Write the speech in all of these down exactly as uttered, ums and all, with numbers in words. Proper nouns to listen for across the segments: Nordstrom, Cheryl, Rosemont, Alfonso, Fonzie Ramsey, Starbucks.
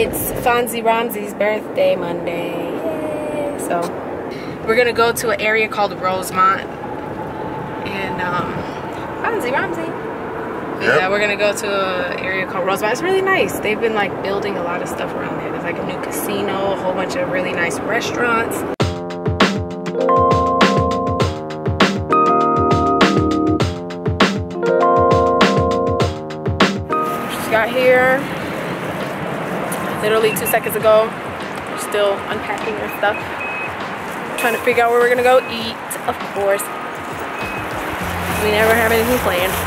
it's Fonzie Ramsey's birthday Monday. Yay. So we're gonna go to an area called Rosemont, and um, Fonzie Ramsey. Yep. Yeah, we're gonna go to an area called Rosemont. It's really nice. They've been like building a lot of stuff around there. There's like a new casino, a whole bunch of really nice restaurants. Just got here literally two seconds ago. We're still unpacking and stuff. I'm trying to figure out where we're gonna go eat, of course. We never have anything planned.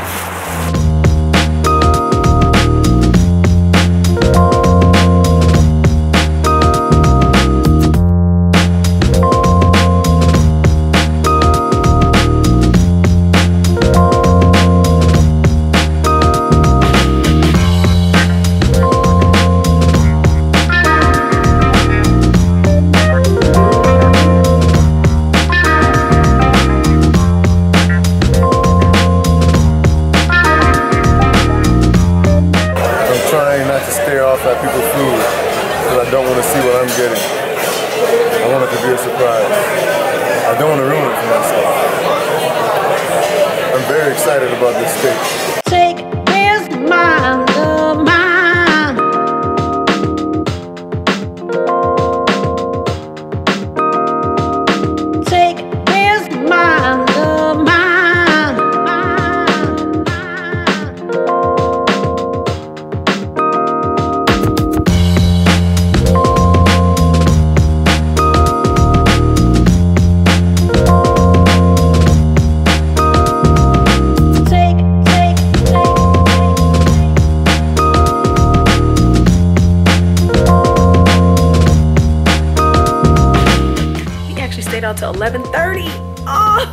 Till eleven thirty. Oh,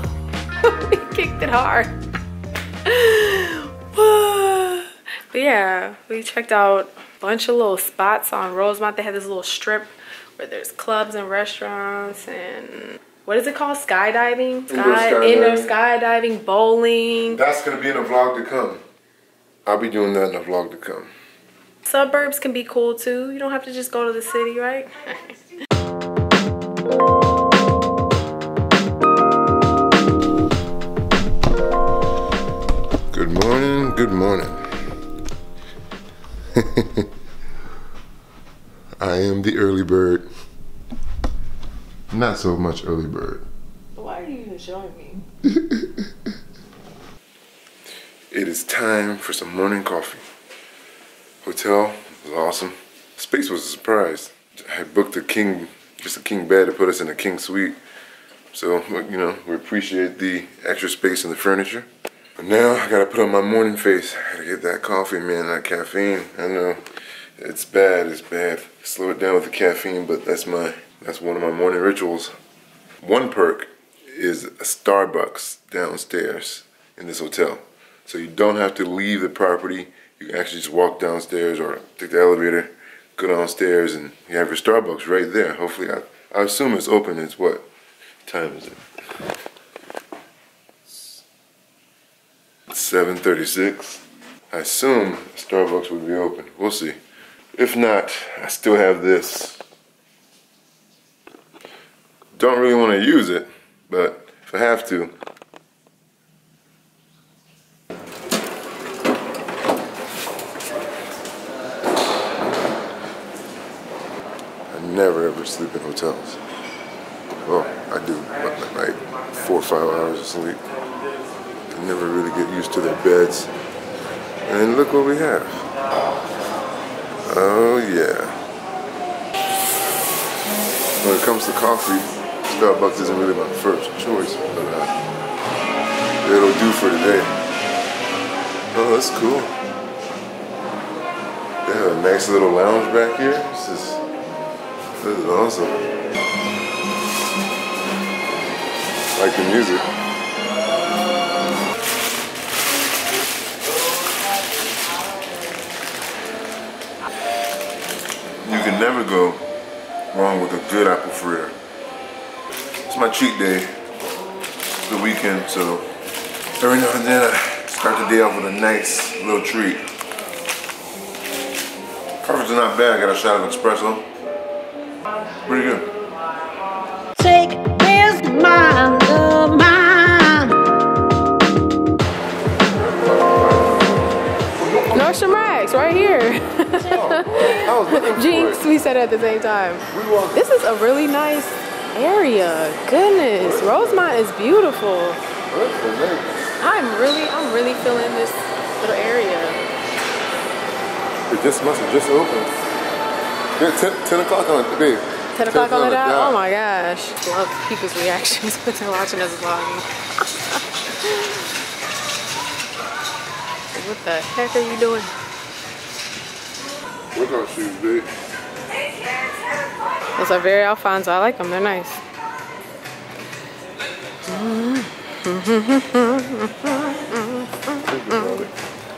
we kicked it hard. But yeah, we checked out a bunch of little spots on Rosemont. They had this little strip where there's clubs and restaurants and what is it called? Skydiving? Sky, indoor skydiving. Indoor skydiving, bowling. That's gonna be in a vlog to come. I'll be doing that in a vlog to come. Suburbs can be cool too. You don't have to just go to the city, right? Good morning, good morning. I am the early bird. Not so much early bird. Why are you even showing me? It is time for some morning coffee. Hotel was awesome. Space was a surprise. I booked a king, just a king bed to put us in a king suite. So, you know, we appreciate the extra space and the furniture. Now I gotta put on my morning face. I gotta get that coffee, man, that caffeine. I know, it's bad, it's bad. Slow it down with the caffeine, but that's my, that's one of my morning rituals. One perk is a Starbucks downstairs in this hotel. So you don't have to leave the property. You can actually just walk downstairs or take the elevator, go downstairs, and you have your Starbucks right there. Hopefully, I, I assume it's open. It's what? Time is it? seven thirty-six. I assume Starbucks would be open. We'll see. If not, I still have this. Don't really want to use it, but if I have to. I never ever sleep in hotels. Well, I do, but like four or five hours of sleep. Never really get used to their beds. And look what we have. Oh yeah. When it comes to coffee, Starbucks isn't really my first choice, but uh, it'll do for today. Oh, that's cool. They have a nice little lounge back here. This is, this is awesome. I like the music. You can never go wrong with a good apple fritter. It's my cheat day, it's the weekend, so every now and then I start the day off with a nice little treat. Coffee Coffee's not bad. I got a shot of espresso. Pretty good. Take this mind of mine. Nordstrom Rack's right here. Oh, Jinx, we said it at the same time. This is a really nice area. Goodness, Rosemont is beautiful. I'm really, I'm really feeling this little area. It just must have just opened. Yeah, ten o'clock on it, babe. ten o'clock on the dot? Oh my gosh. Love people's reactions when they're watching us vlogging. What the heck are you doing? What's our shoes, babe? Those are very Alfonso. I like them. They're nice.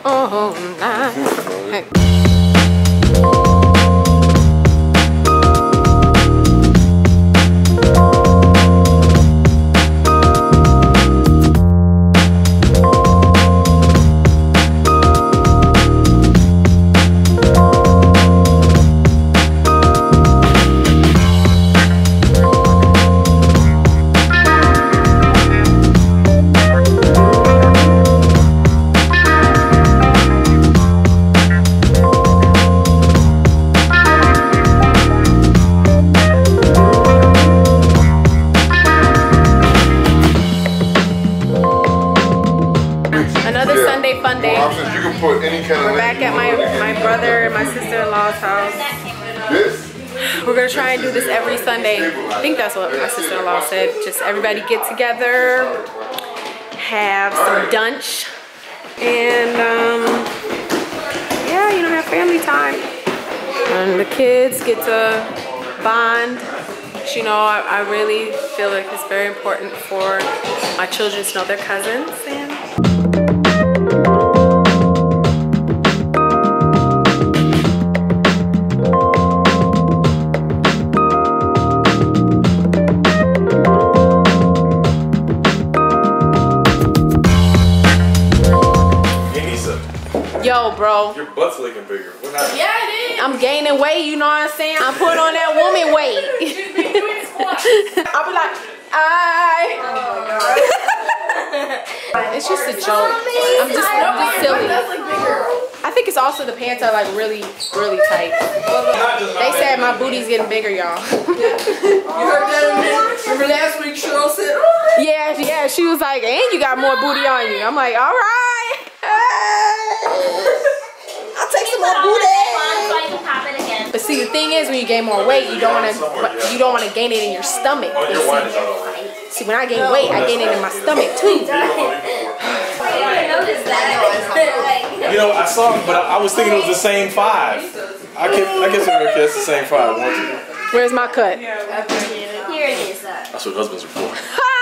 Oh, nice. Hey. Everybody get together, have some dunch, and um, yeah, you know, have family time. And the kids get to bond. But, you know, I, I really feel like it's very important for my children to know their cousins. And yo, bro. Your butt's looking bigger. What happened? Yeah, it is. I'm gaining weight, you know what I'm saying? I'm putting on that woman weight. I'll be like, I. Oh my God. It's just a joke. I'm just, I'm just silly. I think it's also the pants are like really, really tight. They said my booty's getting bigger, y'all. You heard that? Remember last week Cheryl said, yeah, yeah, she was like, and you got more booty on you. I'm like, all right. I'll take some more booty. But see, the thing is, when you gain more weight, you don't want to, you don't want to gain it in your stomach. You see, see, when I gain weight, I gain it in my stomach too. You know, I saw it, but I, I was thinking it was the same five. I can, I guess it's the same five. Where's my cut? Here it is. That's what husbands are for.